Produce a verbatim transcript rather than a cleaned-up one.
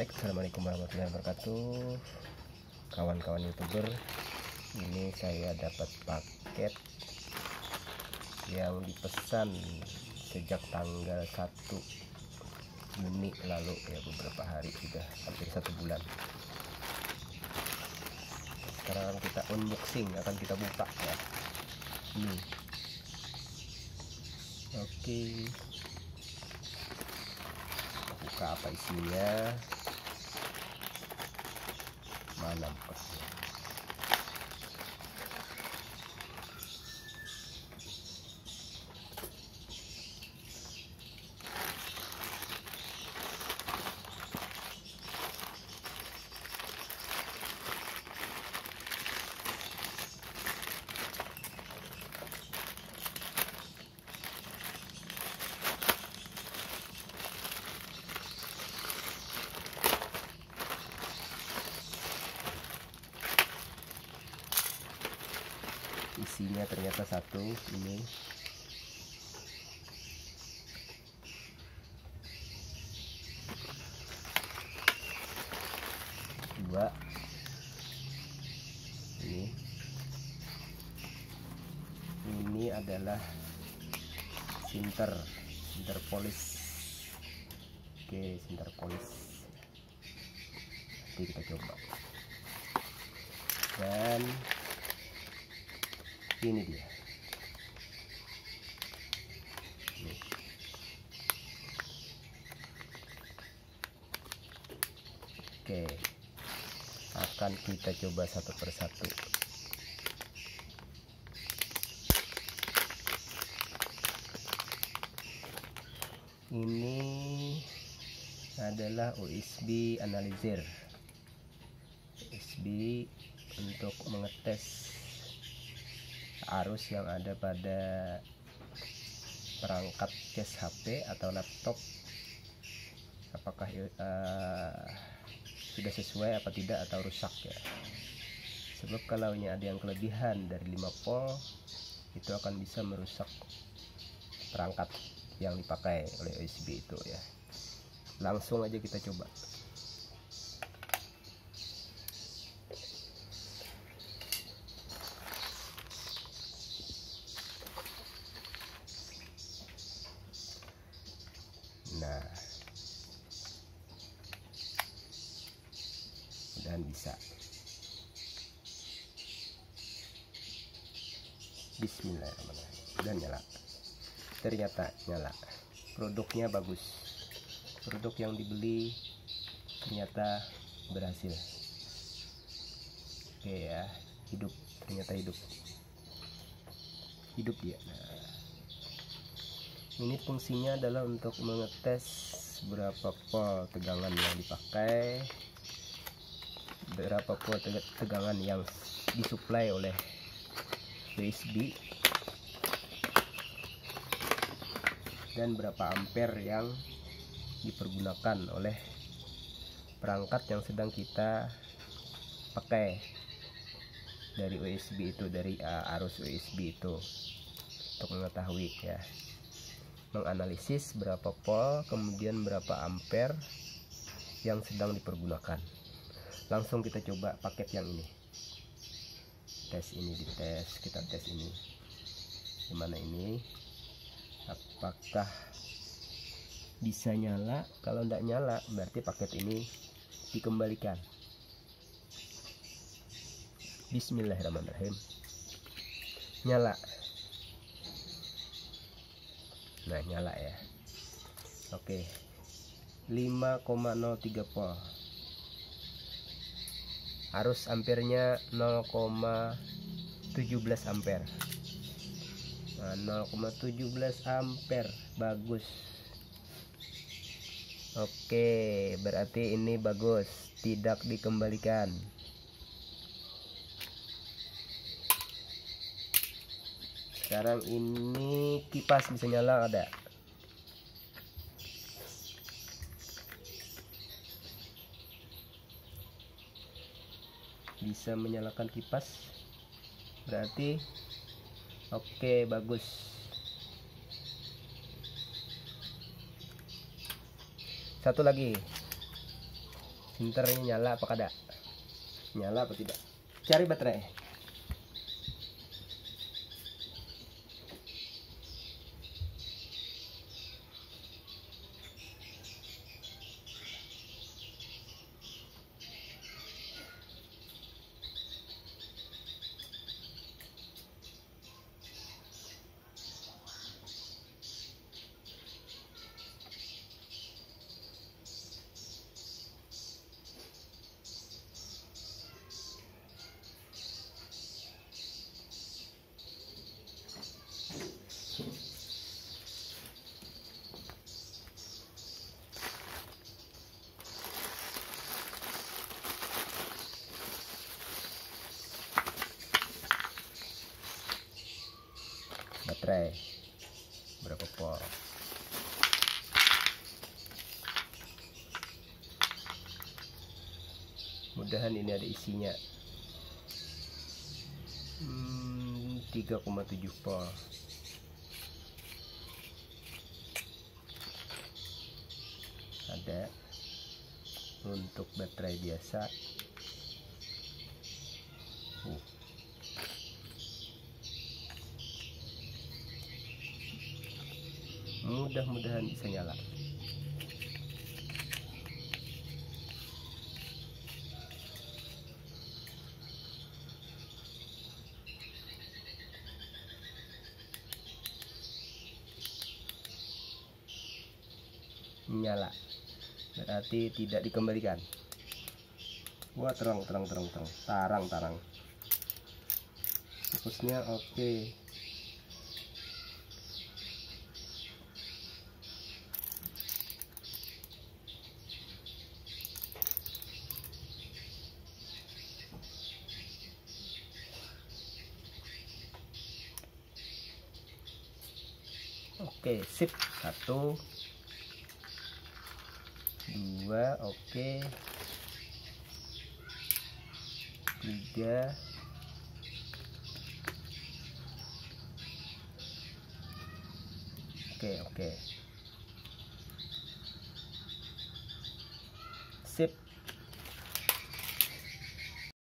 X. Assalamualaikum warahmatullahi wabarakatuh, kawan-kawan youtuber. Ini saya dapat paket yang dipesan sejak tanggal satu Juni lalu, ya beberapa hari sudah, hampir satu bulan. Sekarang kita unboxing, akan kita buka ya. Ini oke, buka apa isinya, mana boxnya. Isinya ternyata satu ini, dua ini. Ini adalah sinter sinter polis. Oke, sinter polis nanti kita coba. Dan ini dia. Ini. Oke, akan kita coba satu persatu. Ini adalah U S B Analizer. U S B untuk mengetes arus yang ada pada perangkat cas H P atau laptop, apakah uh, sudah sesuai apa tidak atau rusak ya. Sebab kalau ada yang kelebihan dari lima volt itu akan bisa merusak perangkat yang dipakai oleh U S B itu ya. Langsung aja kita coba. Nah, dan bisa. Bismillahirrahmanirrahim. Dan nyala. Ternyata nyala. Produknya bagus. Produk yang dibeli ternyata berhasil. Oke ya, hidup. Ternyata hidup. Hidup dia. Nah, ini fungsinya adalah untuk mengetes berapa volt tegangan yang dipakai, berapa volt tegangan yang disuplai oleh U S B, dan berapa ampere yang dipergunakan oleh perangkat yang sedang kita pakai dari U S B itu, dari uh, arus U S B itu, untuk mengetahui ya, menganalisis berapa volt kemudian berapa ampere yang sedang dipergunakan. Langsung kita coba paket yang ini. Tes ini dites, kita tes ini. Gimana ini? Apakah bisa nyala? Kalau tidak nyala, berarti paket ini dikembalikan. Bismillahirrahmanirrahim. Nyala. Nah, nyala ya. Oke, lima koma nol tiga volt, arus ampernya nol koma satu tujuh ampere. Nah, nol koma satu tujuh ampere, bagus. Oke, berarti ini bagus, tidak dikembalikan. Sekarang ini kipas bisa nyala, ada. Bisa menyalakan kipas. Berarti oke, bagus. Satu lagi. Bentar ini nyala apa kada? Nyala apa tidak? Cari baterai. Baterai berapa volt? Mudahan ini ada isinya. hmm, tiga koma tujuh volt. Ada untuk baterai biasa. uh. Mudah-mudahan bisa nyala. Nyala. Berarti tidak dikembalikan. Wah, terang terang terang terang. Tarang tarang. Fokusnya oke. Okay. Oke, sip. Satu, dua, oke, tiga, oke, oke, sip.